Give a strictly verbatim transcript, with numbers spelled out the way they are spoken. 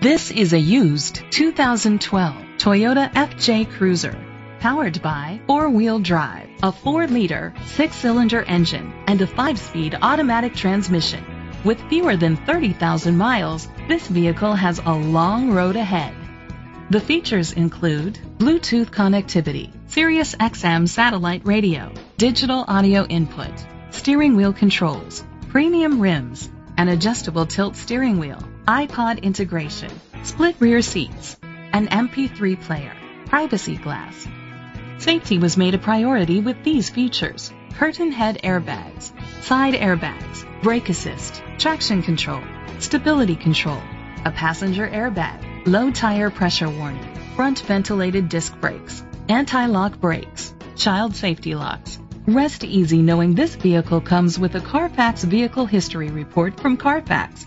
This is a used two thousand twelve Toyota F J Cruiser, powered by four-wheel drive, a four liter, six cylinder engine, and a five speed automatic transmission. With fewer than thirty thousand miles, this vehicle has a long road ahead. The features include Bluetooth connectivity, Sirius X M satellite radio, digital audio input, steering wheel controls, premium rims, an adjustable tilt steering wheel, iPod integration, split rear seats, an M P three player, privacy glass. Safety was made a priority with these features: curtain head airbags, side airbags, brake assist, traction control, stability control, a passenger airbag, low tire pressure warning, front ventilated disc brakes, anti-lock brakes, child safety locks. Rest easy knowing this vehicle comes with a Carfax Vehicle History Report from Carfax,